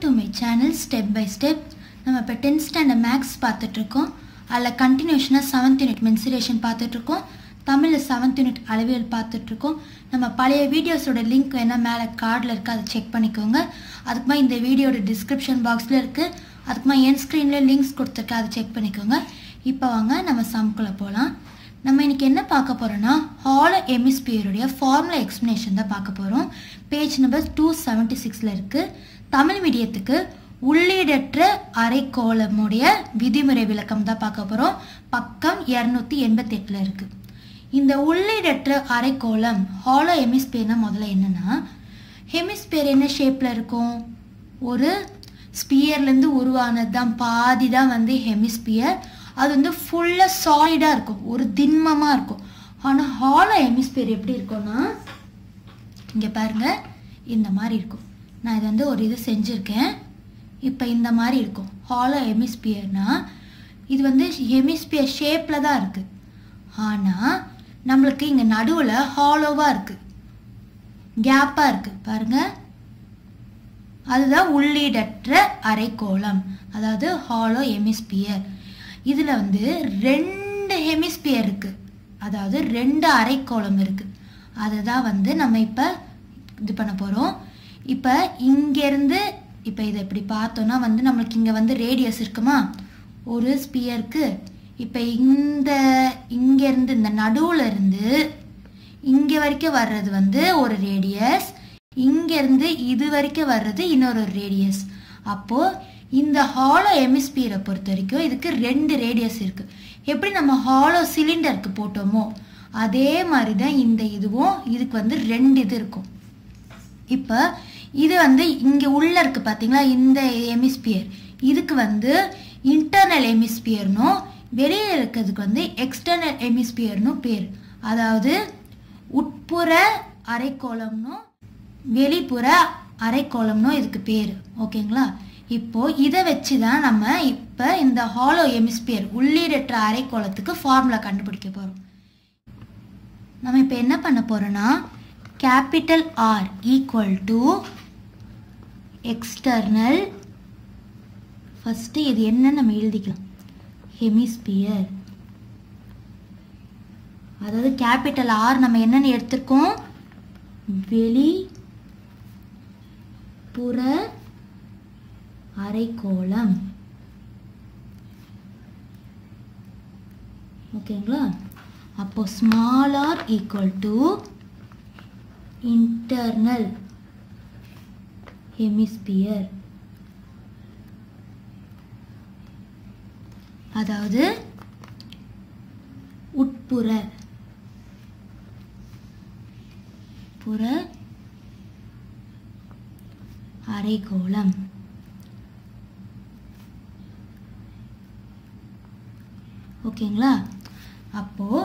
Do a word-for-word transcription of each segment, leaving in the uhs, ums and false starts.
Welcome to my channel Step by Step. நம்ம இப்போ tenth standard maths பார்த்துட்டு இருக்கோம். அல கண்டினியூஷனா seventh unit mensuration பார்த்துட்டு இருக்கோம். தமிழ்ல seventh unit அளவியல் பார்த்துட்டு இருக்கோம். நம்ம பழைய வீடியோஸோட லிங்க் என்ன மேல கார்ட்ல இருக்கு, அதை செக் பண்ணிக்கோங்க. அதுக்குமா இந்த வீடியோட description boxல இருக்கு. அதுக்குமா end screenல links கொடுத்திருக்கேன், அதை செக் பண்ணிக்கோங்க. இப்போ வாங்க நம்ம சம்க்குள்ள போலாம். நம்ம இன்னைக்கு என்ன பார்க்க போறோம்னா ஹாலோ ஹெமிஸ்பியர் உடைய ஃபார்முலா எக்ஸ்பிளனேஷன் தான் பார்க்க போறோம். பேஜ் நம்பர் two seventy-six ல இருக்கு. தமிழ் மீடியத்துக்கு உள்ளீடற்ற அரைக்கோளமுடைய விதிமுறை விளக்கம் தான் பார்க்க போறோம். பக்கம் two eighty-eight ல இருக்கு. இந்த உள்ளீடற்ற அரைக்கோளம் ஹாலோ ஹெமிஸ்பியர்னா முதல்ல என்னன்னா, ஹெமிஸ்பியர் என்ன ஷேப்ல இருக்கும்? ஒரு ஸ்பியர்ல இருந்து உருவானது தான், பாதி தான் வந்து ஹெமிஸ்பியர். அது வந்து ஃபுல்லாக சாலிடாக இருக்கும், ஒரு திண்மமாக இருக்கும். ஆனால் ஹாலோ ஹெமிஸ்பியர் எப்படி இருக்கும்னா, இங்கே பாருங்கள், இந்த மாதிரி இருக்கும். நான் இது வந்து ஒரு இது செஞ்சுருக்கேன். இப்போ இந்த மாதிரி இருக்கும் ஹாலோ ஹெமிஸ்பியர்னால். இது வந்து ஹெமிஸ்பியர் ஷேப்பில் தான் இருக்குது, ஆனால் நம்மளுக்கு இங்கே நடுவில் ஹாலோவாக இருக்குது, கேப்பாக இருக்குது பாருங்கள். அதுதான் உள்ளீடற்ற அரைக்கோளம், அதாவது ஹாலோ ஹெமிஸ்பியர். இதில் வந்து ரெண்டு ஹெமிஸ்பியர் இருக்குது, அதாவது ரெண்டு அரைக்கோளம் இருக்குது. அதை தான் வந்து நம்ம இப்போ இது பண்ண போகிறோம். இப்போ இங்கேருந்து இப்போ இதை இப்படி பார்த்தோன்னா வந்து நம்மளுக்கு இங்கே வந்து ரேடியஸ் இருக்குமா ஒரு ஸ்பியருக்கு? இப்போ இந்த இங்கேருந்து இந்த நடுவில் இருந்து இங்கே வரைக்கும் வர்றது வந்து ஒரு ரேடியஸ், இங்கேருந்து இது வரைக்கும் வர்றது இன்னொரு ரேடியஸ். அப்போது இந்த ஹாலோ ஹெமிஸ்பியரை பொறுத்த வரைக்கும் இதுக்கு ரெண்டு ரேடியஸ் இருக்குது. எப்படி நம்ம ஹாலோ சிலிண்டருக்கு போட்டோமோ அதே மாதிரி தான் இந்த இதுவும், இதுக்கு வந்து ரெண்டு இது இருக்கும். இப்போ இது வந்து இங்கே உள்ளே இருக்குது பார்த்தீங்களா, இந்த ஹெமிஸ்பியர். இதுக்கு வந்து இன்டர்னல் ஹெமிஸ்பியர்னும் வெளியில் இருக்கிறதுக்கு வந்து எக்ஸ்டர்னல் ஹெமிஸ்பியர்னும் பேர். அதாவது உட்புற அரைக்கோளம்னும் வெளிப்புற அரைக்கோளம்னும் இதுக்கு பேர், ஓகேங்களா? இப்போது இதை வச்சு தான் நம்ம இப்போ இந்த ஹாலோ ஹெமிஸ்பியர் உள்ளீடற்ற அரைக்கோளத்துக்கு ஃபார்முலா கண்டுபிடிக்க போகிறோம். நம்ம இப்போ என்ன பண்ண போகிறோன்னா, capital R equal to external, first இது என்னன்னு நம்ம எழுதிக்கலாம், ஹெமிஸ்பியர். அதாவது கேபிட்டல் ஆர் நம்ம என்னென்னு எடுத்துருக்கோம், வெளி புற அரைக்கோளம், ஓகேங்களா? அப்போ small r equal to internal hemisphere, அதாவது உட்புற புற அரைக்கோளம். ஓகேங்களா? அப்போது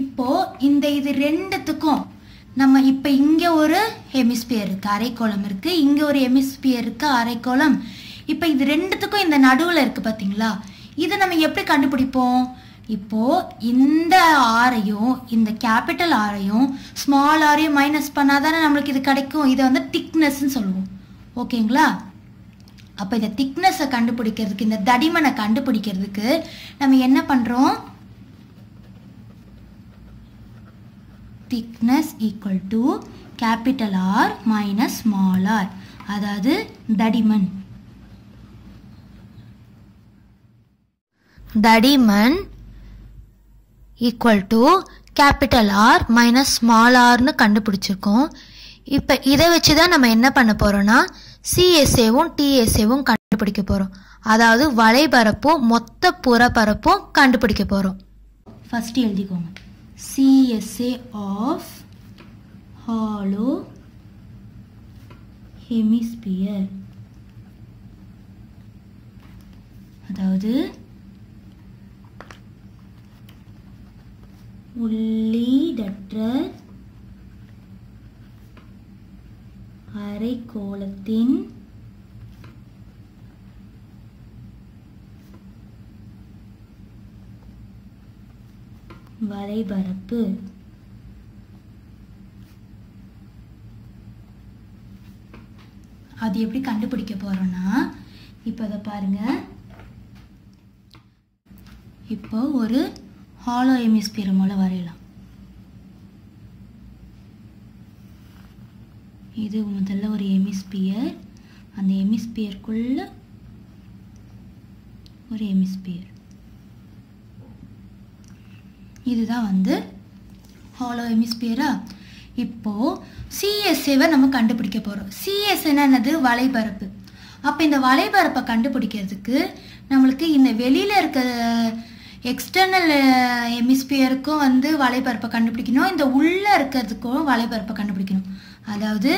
இப்போது இந்த இது ரெண்டுத்துக்கும் நம்ம இப்போ இங்கே ஒரு ஹெமிஸ்பியர் இருக்குது, அரைக்கோளம் இருக்குது, இங்கே ஒரு ஹெமிஸ்பியர் இருக்குது, அரைக்கோளம். இப்போ இது ரெண்டுத்துக்கும் இந்த நடுவில் இருக்குது பார்த்தீங்களா, இதை நம்ம எப்படி கண்டுபிடிப்போம்? இப்போது இந்த ஆரையும் இந்த கேபிட்டல் ஆரையும் ஸ்மால் ஆரையும் மைனஸ் பண்ணால் தானே நம்மளுக்கு இது கிடைக்கும். இதை வந்து திக்னஸ்ன்னு சொல்லுவோம், ஓகேங்களா? அப்போ இந்த திக்னஸை கண்டுபிடிக்கிறதுக்கு, இந்த தடிமனை கண்டுபிடிக்கிறதுக்கு நம்ம என்ன பண்ணுறோம், thickness equal to capital R minus small r, அதாவது தடிமன். தடிமன் equal to capital R minus small ஆர்னு கண்டுபிடிச்சிருக்கோம். இப்போ இதை வச்சு தான் நம்ம என்ன பண்ண போகிறோன்னா, சிஎஸ்ஏவும் டிஎஸ்ஏவும் கண்டுபிடிக்க போகிறோம், அதாவது வலைபரப்பும் மொத்த புறப்பரப்பும் கண்டுபிடிக்க போகிறோம். ஃபஸ்ட்டு எழுதிக்கோங்க, சிஎஸ்ஏ ஆஃப் ஹாலோ ஹெமிஸ்பியர், அதாவது உள்ளீடற்ற அரைக்கோளத்தின் வலைபரப்பு. அது அது எப்படி கண்டுபிடிக்க போறோம்னா இப்போ அத பாருங்க இப்போ ஒரு ஹாலோ ஹெமிஸ்பியர் மூல வரையலாம் இது முதல்ல ஒரு ஹெமிஸ்பியர் அந்த ஹெமிஸ்பியர்க்குள்ள ஒரு ஹெமிஸ்பியர் இதுதான் வந்து ஹாலோ ஹெமிஸ்பியரா இப்போ சிஎஸ்ஏவை நம்ம கண்டுபிடிக்க போறோம் சிஎஸ்ஏனா என்னது வளைபரப்பு அப்ப இந்த வளைபரப்பை கண்டுபிடிக்கிறதுக்கு நமக்கு இந்த வெளியில இருக்க எக்ஸ்டர்னல் ஹெமிஸ்பியருக்கும் வந்து வளைபரப்பை கண்டுபிடிக்கணும் இந்த உள்ள இருக்கிறதுக்கும் வளைபரப்பை கண்டுபிடிக்கணும் அதாவது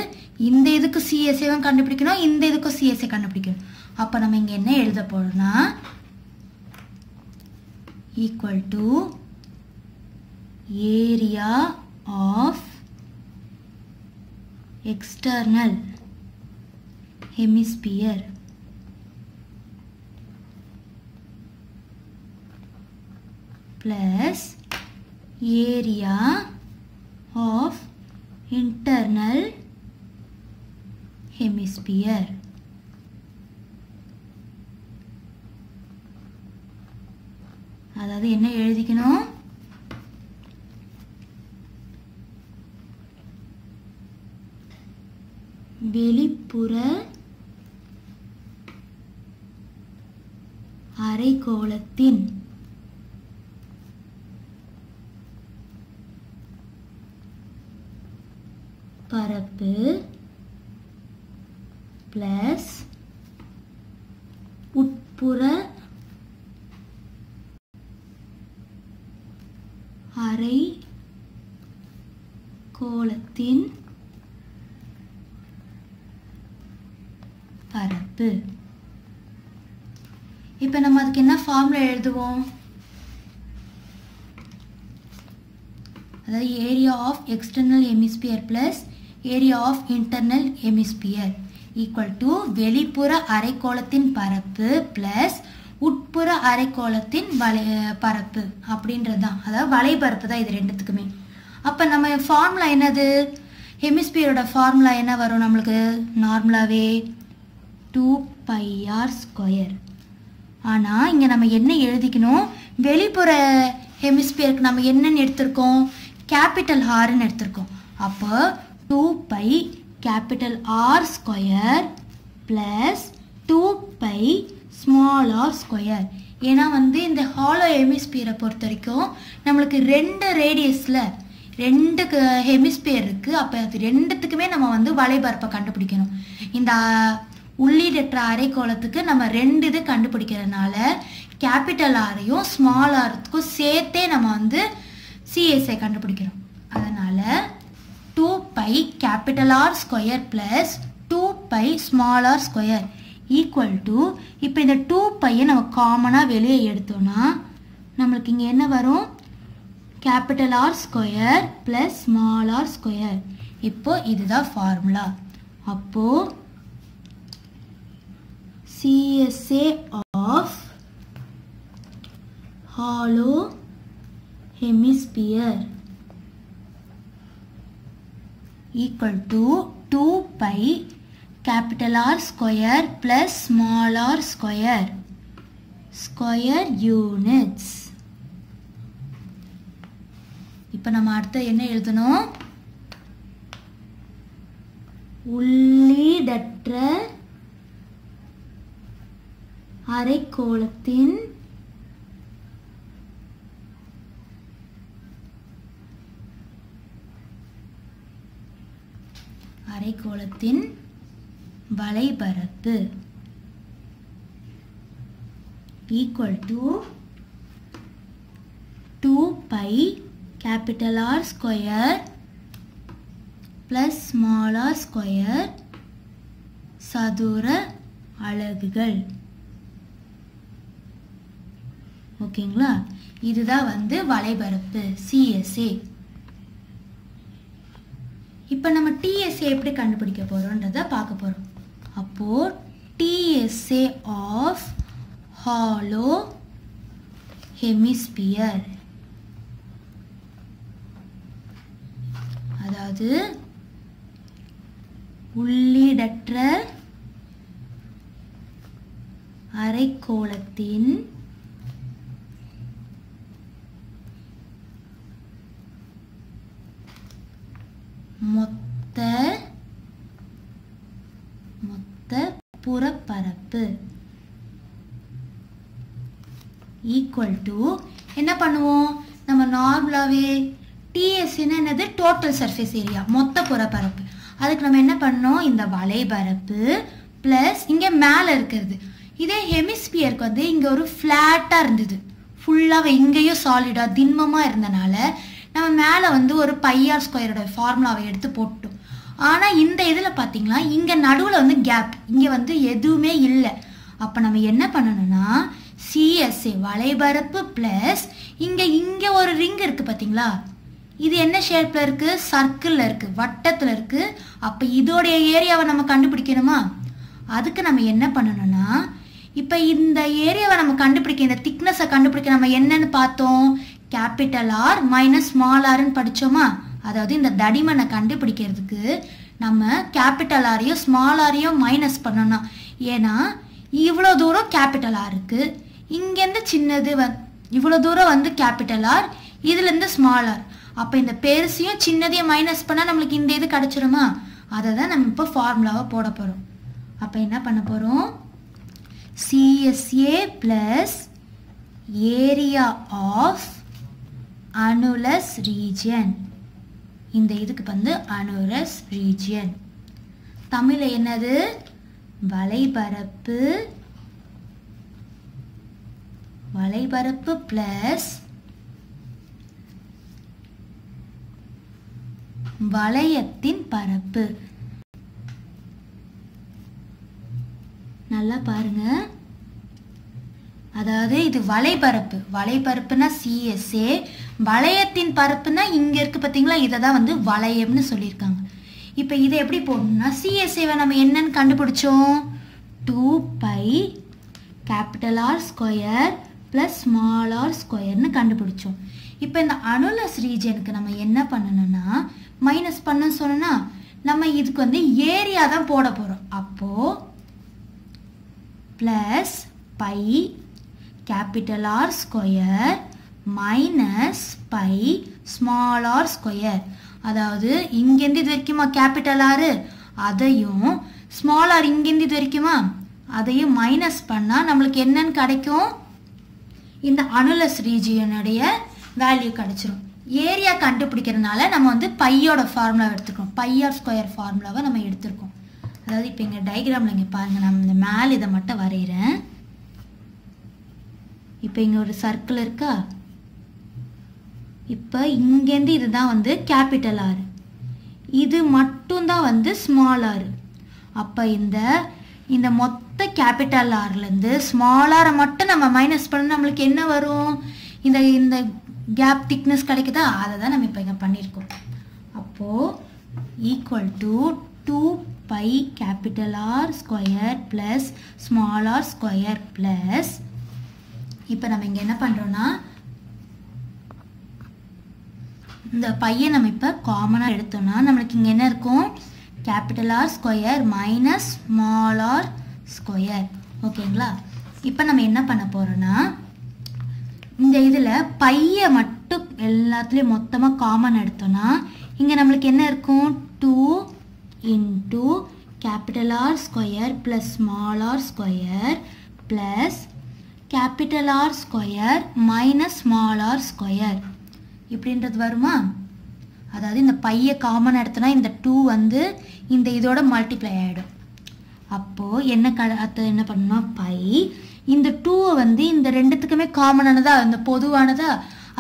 இந்த இதுக்கு சிஎஸ்ஏவை கண்டுபிடிக்கணும் இந்த இதுக்கு சிஎஸ்ஏ கண்டுபிடிக்கணும் அப்ப நம்ம இங்க என்ன எழுத போறோம்னா equal to area of external hemisphere plus area of internal hemisphere அதாவது என்ன எழுதிக்கணும் வெளிப்புற அரைக்கோளத்தின் பரப்பு பிளஸ் உட்புற அரைக்கோளத்தின் பரப்பு இப்போ நம்ம அதுக்கு என்ன ஃபார்முலா எழுதுவோம் அதாவது area of external hemisphere plus area of internal hemisphere equal to வெளிப்புற அரைக்கோளத்தின் பரப்பு பிளஸ் உட்புற அரைக்கோளத்தின் வலை பரப்பு அப்படின்றது தான் அதாவது வலைபரப்பு தான் இது ரெண்டுத்துக்குமே அப்போ நம்ம ஃபார்முலா என்னது ஹெமிஸ்பியரோட ஃபார்முலா என்ன வரும் நம்மளுக்கு நார்மலாகவே टू pi r square आना इंगे नम्म एन्ना एलुदिक्कणुम वेलिपुर हेमिस्फियर कु नम्म एन्ना एडुत्तुक्कोम कैपिटल r नु एडुत्तुक्कोम अप्प two pi capital r square plus two pi small r square ஏனா வந்து இந்த ஹாலோ ஹெமிஸ்பியரை பொறுத்தவரைக்கும் நமக்கு ரெண்டு ரேடியஸ்ல ரெண்டு ஹெமிஸ்பியர் இருக்கு அப்ப அது ரெண்டுத்துக்குமே நம்ம வந்து வளைபரப்பை கண்டுபிடிக்கணும் இந்த உள்ளீடற்ற அரைக்கோளத்துக்கு நம்ம ரெண்டு இது கண்டுபிடிக்கிறதுனால கேபிட்டல் ஆரையும் ஸ்மால் ஆர்க்கும் சேர்த்தே நம்ம வந்து சிஎஸ்ஐ கண்டுபிடிக்கிறோம் அதனால் two pi capital R square plus two pi small r square equal to இப்போ இந்த டூ பையை நம்ம காமனாக வெளியே எடுத்தோம்னா நம்மளுக்கு இங்கே என்ன வரும் capital R square plus small r square இப்போது இதுதான் ஃபார்முலா அப்போது C S A of hollow hemisphere equal to two pi capital R square plus small r square square units இப்ப நம்ம அடுத்து என்ன எழுதணும் உள்ளீடற்ற அரைக்கோளத்தின் அரைக்கோளத்தின் வளைபரப்பு equal to two pi capital R square plus small r square சதுர அலகுகள் ஓகேங்களா இதுதான் வந்து வளைபரப்பு C S A இப்போ நம்ம T S A எப்படி கண்டுபிடிக்க போறோம்ன்றத பார்க்க போறோம் அப்போ T S A of hollow hemisphere அதாவது உள்ளீடற்ற அரைக்கோளத்தின் மொத்த மொத்த புறப்பரப்பு equal to என்ன பண்ணுவோம் நம்ம நார்மலாவே T S என்னது total surface area மொத்த புறப்பரப்பு அதுக்கு நம்ம என்ன பண்ணோம் இந்த வளைபரப்பு plus இங்க மேல இருக்குது இதே ஹெமிஸ்பியருக்கு வந்து இங்க ஒரு ஃப்ளாட்டா இருந்தது ஃபுல்லாவே இங்கேயும் சாலிடா திண்மமா இருந்தனால நம்ம மேல வந்து ஒரு பைஆர் ஸ்கொயரோட ஃபார்முலாவை எடுத்து போட்டோம் ஆனா இந்த இதுல பாத்தீங்களா இங்க நடுவுல வந்து கேப் இங்க வந்து எதுவுமே இல்ல அப்ப நம்ம என்ன பண்ணனும்னா C S A வளைபரப்பு plus இங்க இங்க ஒரு ரிங் இருக்கு பாத்தீங்களா இது என்ன ஷேப்ல இருக்கு சர்க்கிள்ல இருக்கு வட்டத்துல இருக்கு அப்ப இதோட ஏரியாவை நம்ம கண்டுபிடிக்கணுமா அதுக்கு நம்ம என்ன பண்ணனும்னா இப்போ இந்த ஏரியாவை நம்ம கண்டுபிடிக்க இந்த திக்னஸை கண்டுபிடிக்க நம்ம என்னன்னு பார்த்தோம் கேபிட்டல் ஆர் மைனஸ் ஸ்மால் ஆர்ன்னு படிச்சோமா அதாவது இந்த தடிமனை கண்டுபிடிக்கிறதுக்கு நம்ம கேபிட்டல் ஆரையோ ஸ்மால் ஆரையோ மைனஸ் பண்ணணும் ஏன்னா இவ்வளோ தூரம் கேபிட்டல் ஆர் இருக்கு இங்கேருந்து சின்னது இவ்வளோ தூரம் வந்து கேபிட்டல் ஆர் இதுலேருந்து ஸ்மால் ஆர் அப்போ இந்த பெருசையும் சின்னதையும் மைனஸ் பண்ணால் நம்மளுக்கு இந்த இது கிடைச்சிருமா அதை தான் நம்ம இப்போ ஃபார்முலாவை போட போகிறோம் அப்போ என்ன பண்ண போகிறோம் C S A plus area of annulus region இந்த இதுக்கு வந்து annulus region தமிழ் என்னது வளைபரப்பு வளைபரப்பு plus வளையத்தின் பரப்பு நல்லா பாருங்க அதாவது இது வளைபரப்பு வளைபரப்புனா C S A வளையத்தின் பரப்புனா இங்க இருக்கு பாத்தீங்களா இத தான் வந்து வளையம்னு சொல்லிருக்காங்க இப்போ இத எப்படி போடணும்னா C S A வை நம்ம என்னன்னு கண்டுபிடிச்சோம் two pi capital R square plus small r square ன்னு கண்டுபிடிச்சோம் இப்போ இந்த annulus regionக்கு நம்ம என்ன பண்ணனும்னா மைனஸ் பண்ணனும் சொன்னா நம்ம இதுக்கு வந்து ஏரியா தான் போட போறோம் அப்போ plus pi capital R square minus pi small r square அதாவது இங்கேந்து இது வரைக்குமா capital R அதையும் small r இங்கேந்து இது வரைக்குமா அதையும் மைனஸ் பண்ணா நமக்கு என்னன்னு கிடைக்கும் இந்த annulus region உடைய வேல்யூ கிடைச்சிரும் ஏரியா கண்டுபிடிக்கிறதுனால நம்ம வந்து pi ஓட ஃபார்முலா எடுத்துக்கோம் pi r square ஃபார்முலாவை நம்ம எடுத்துக்கோம் அதாவது இப்போ இங்கே டயக்ராமில் இங்கே பாருங்கள் நான் இந்த மேல் இதை மட்டும் வரைகிறேன் இப்போ இங்கே ஒரு சர்க்கிள் இருக்கா இப்போ இங்கேருந்து இதுதான் வந்து கேபிட்டல் ஆர் இது மட்டும்தான் வந்து ஸ்மால் ஆர் அப்போ இந்த இந்த மொத்த கேபிட்டல் ஆர்லேருந்து ஸ்மால் ஆரை மட்டும் நம்ம மைனஸ் பண்ண நம்மளுக்கு என்ன வரும் இந்த இந்த கேப் திக்னஸ் கிடைக்குதா அதை தான் நம்ம இப்போ இங்கே பண்ணியிருக்கோம் அப்போது equal to two pi capital R square plus small r square plus இப்போ நம்ம இங்கே என்ன பண்ணுறோம்னா இந்த பையை நம்ம இப்போ காமனாக எடுத்தோம்னா நம்மளுக்கு இங்கே என்ன இருக்கும் capital R square minus small r square ஓகேங்களா இப்போ நம்ம என்ன பண்ண போகிறோம்னா இந்த இதில் பையை மட்டும் எல்லாத்துலேயும் மொத்தமாக காமன் எடுத்தோம்னா இங்கே நம்மளுக்கு என்ன இருக்கும் two into capital R square plus small r square plus capital R square minus small r square இப்படின்றது வருமா அதாவது இந்த பையை காமன் எடுத்தனா இந்த டூ வந்து இந்த இதோட மல்டிப்ளை ஆகிடும் அப்போது என்ன கதை என்ன பண்ணணும் பை இந்த டூவை வந்து இந்த ரெண்டுத்துக்குமே காமனானதா இந்த பொதுவானதா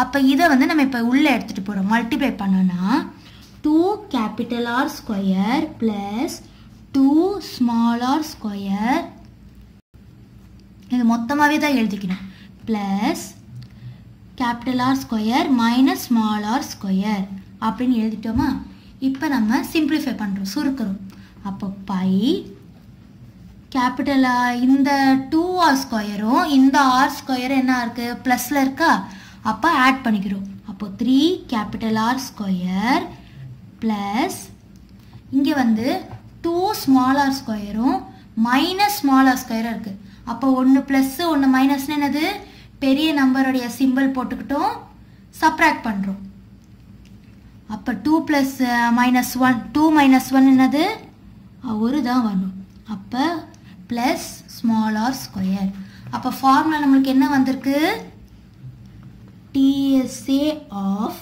அப்போ இதை வந்து நம்ம இப்போ உள்ளே எடுத்துகிட்டு போகிறோம் மல்டிப்ளை பண்ணோன்னா two capital R square plus two small r square இது மொத்தமாவே தான் எழுதிக்கணும் plus capital R square minus small r square அப்படின்னு எழுதிட்டோமா இப்போ நம்ம சிம்பிளிஃபை பண்ணுறோம் சுருக்கிறோம் அப்போ பை கேபிட்டல் இந்த டூ ஆர் ஸ்கொயரும் இந்த ஆர் ஸ்கொயரும் என்ன இருக்குது ப்ளஸில் இருக்கா அப்போ ஆட் பண்ணிக்கிறோம் அப்போது three capital R square plus இங்கே வந்து two smaller squareும் minus smaller squareும் இருக்கு அப்போ one plus one minus என்னது பெரிய நம்பரோட சிம்பல் போட்டுக்கிட்டோம் சப்ட்ராக்ட் பண்றோம் அப்ப two plus minus one two minus one என்னது ஒரு தான் வரும் அப்ப plus small r square அப்ப ஃபார்முலா நமக்கு என்ன வந்திருக்கு T S A of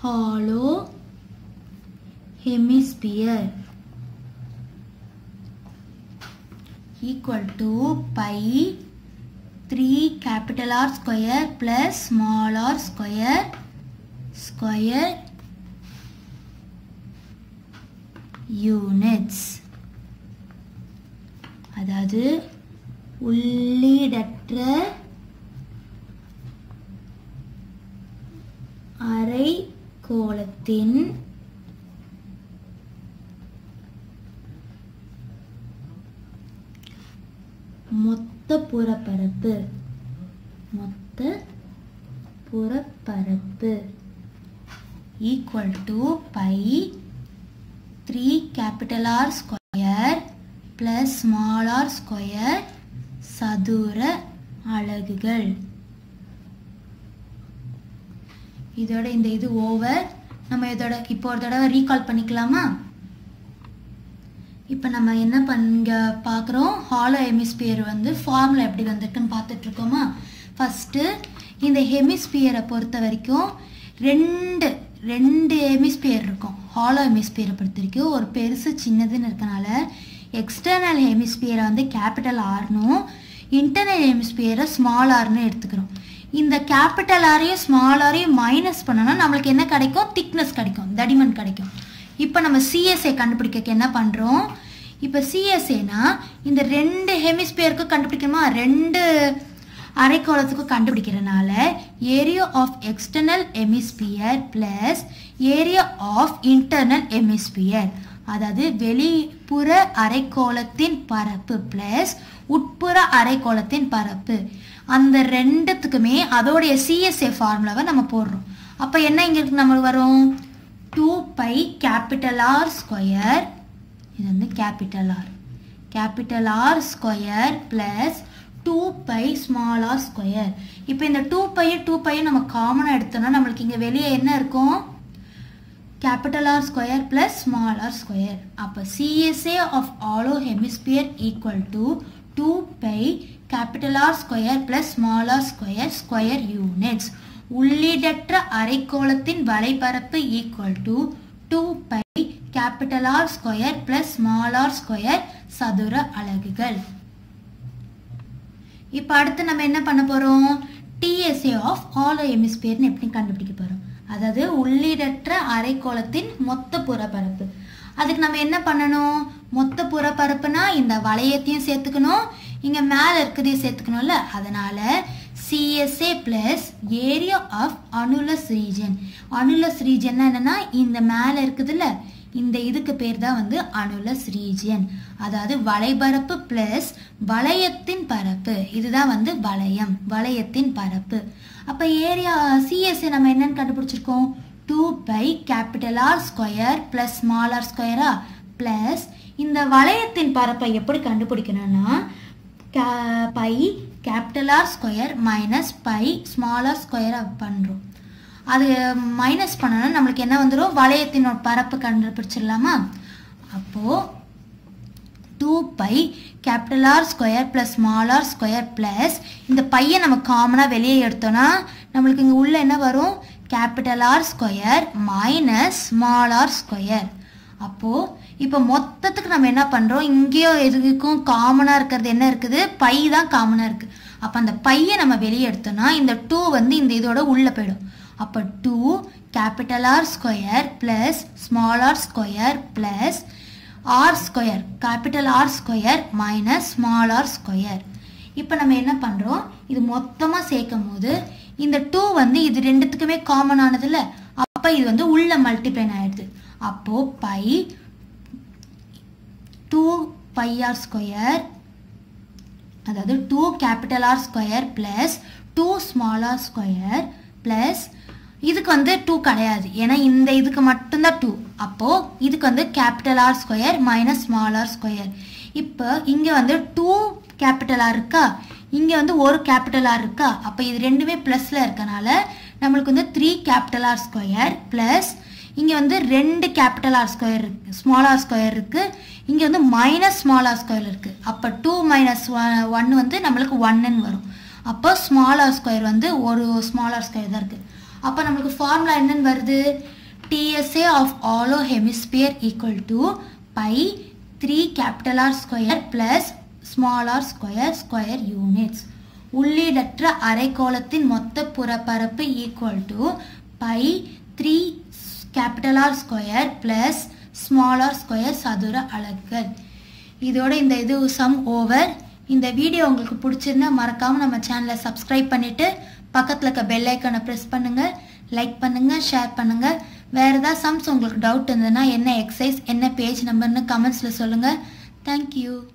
hollow hemisphere equal to pi three capital R square plus small r square square units அதாவது உள்ளீடற்ற அரை கோளத்தின் மொத்த புறப்பரப்பு மொத்த புறப்பரப்பு equal to pi three capital R square plus small r square சதுர அலகுகள் இதோட இந்த இது ஓவர் நம்ம இதோட இப்போ ஒரு தடவை ரீகால் பண்ணிக்கலாமா இப்போ நம்ம என்ன பண்ண பார்க்கறோம் ஹாலோ ஹெமிஸ்பியர் வந்து ஃபார்முலா எப்படி வந்திருக்குன்னு பார்த்துட்டு இருக்கோமா ஃபர்ஸ்ட் இந்த ஹெமிஸ்பியரை பொறுத்த வரைக்கும் ரெண்டு ரெண்டு ஹெமிஸ்பியர் இருக்கும் ஹாலோ ஹெமிஸ்பியரை பொறுத்த வரைக்கும் ஒரு பெருசு சின்னதுன்னு இருக்கனால एक्सटर्नल हेमिस्फीयर வந்து कैपिटल R னும் இன்டர்னல் ஹெமிஸ்பியரை ஸ்மால் r னு எடுத்துக்கிறோம் இந்த கேபிட்டல் R ஐயும் ஸ்மால் r ஐயும் மைனஸ் பண்ணனா நமக்கு என்ன கிடைக்கும் திக்னஸ் கிடைக்கும் தடிமன் கிடைக்கும் இப்போ நம்ம C S A கண்டுபிடிக்க என்ன பண்றோம் இப்போ C S A னா இந்த ரெண்டு ஹெமிஸ்பியருக்கு கண்டுபிடிக்கணுமா ரெண்டு அரைக்கோளத்துக்கு கண்டுபிடிக்கிறனால area of external hemisphere + area of internal hemisphere அதாவது வெளிப்புற அரைக்கோளத்தின் பரப்பு பிளஸ் உட்புற அரைக்கோளத்தின் பரப்பு அந்த ரெண்டுத்துக்குமே அதோடைய C S A ஃபார்முலாவை நம்ம போடுறோம் அப்ப என்ன இங்க நமக்கு வரும் two pi capital R square இது வந்து capital R capital R square plus two pi small r square இப்போ இந்த two pi two pi நம்ம காமனா எடுத்தோம்னா நமக்கு இங்க வெளிய என்ன இருக்கும் capital R square plus small r square. Appa C S A of hollow hemisphere equal to two pi capital R square plus small r square square units. உள்ளிடற்ற அரைக்கோளத்தின் வளைபரப்பு equal to two pi capital R square plus small r square சதுர அலகுகள். இப்போ அடுத்து நம்ம என்ன பண்ண போறோம்? T S A of hollow hemisphere னு எப்படி கண்டுபிடிக்க போறோம்? அதாவது உள்ளிடற்ற அரைக்கோளத்தின் மொத்த புறப்பரப்பு அதுக்கு நம்ம என்ன பண்ணணும் மொத்த புறப்பரப்புனா இந்த வளையத்தையும் சேர்த்துக்கணும் இங்க மேல இருக்குதையும் சேர்த்துக்கணும்ல அதனால C S A plus area of annulus region annulus region என்னன்னா இந்த மேல இருக்குதுல இந்த இதுக்கு பேர் தான் வந்து annulus region அதாவது வளைபரப்பு plus வளையத்தின் பரப்பு இதுதான் வந்து வளையம் வளையத்தின் பரப்பு அப்ப ஏரியா C S A நம்ம என்னன்னு கண்டுபிடிச்சிருக்கோம் two by capital R square plus small r square plus இந்த வளையத்தின் பரப்பை எப்படி கண்டுபிடிக்கணும்னா pi capital R square minus pi small r square பண்றோம் அது மைனஸ் பண்ணனா நமக்கு என்ன வந்துரும் வளையத்தின் பரப்பு கண்டுபிடிச்சிரலாமா அப்போ two pi capital R square plus small r square plus இந்த பையை நம்ம காமனா வெளியே எடுத்தோம்னா நமக்கு இங்க உள்ள என்ன வரும் capital R square minus small r square அப்போ இப்போ மொத்தத்துக்கு நம்ம என்ன பண்றோம் இங்கேயோ எதுக்கும் காமனா இருக்குது என்ன இருக்குது பை தான் காமனா இருக்கு அப்ப அந்த பையை நம்ம வெளியே எடுத்தோம்னா இந்த two வந்து இந்த இதோட உள்ள போய்டும் அப்ப two capital R square plus small r square plus R square capital R square minus small r square இப்போ நம்ம என்ன பண்றோம் இது மொத்தமா சேர்க்கும்போது இந்த two வந்து இது ரெண்டுத்துக்குமே காமன் ஆனதுல அப்ப இது வந்து உள்ள மல்டிப்ளை ஆயிடுது அப்போ pi two pi r square அதாவது two capital R square plus two small r square plus இதுக்கு வந்து two கிடையாது ஏனா இந்த இதுக்கு மட்டும் தான் two அப்போ இதுக்கு வந்து capital R square minus small r square இப்போ இங்க வந்து two capital R இருக்கா இங்க வந்து ஒரு capital R இருக்கா அப்ப இது ரெண்டுமே பிளஸ்ல இருக்கனால நமக்கு வந்து three capital R square plus இங்க வந்து two capital R square இருக்கு small r square இருக்கு இங்க வந்து minus small r square இருக்கு அப்ப two minus one வந்து நமக்கு one ன்னு வரும் அப்ப small r square வந்து ஒரு small r square தான் இருக்கு அப்ப நமக்கு ஃபார்முலா என்னன்னு வருது T S A of hollow hemisphere equal to pi three capital R square plus small r square square units. உள்ளிடற்ற அரைக்கோளத்தின் மொத்த புறப்பரப்பு equal to pi three capital R square plus small r square சதுர அலகுகள். இதோட இந்த இது sum over. இந்த video உங்களுக்கு பிடிச்சிருந்தா மறக்காம நம்ம சேனலை சப்ஸ்கிரைப் பண்ணிட்டு பக்கத்துல இருக்க பெல் ஐகானை பிரஸ் பண்ணுங்க லைக் பண்ணுங்க ஷேர் பண்ணுங்க வேற ஏதாவது சம்ஸ் உங்களுக்கு டவுட் இருந்தனா என்ன எக்ஸசைஸ் என்ன பேஜ் நம்பர்னு கமெண்ட்ஸ்ல சொல்லுங்க थैंक यू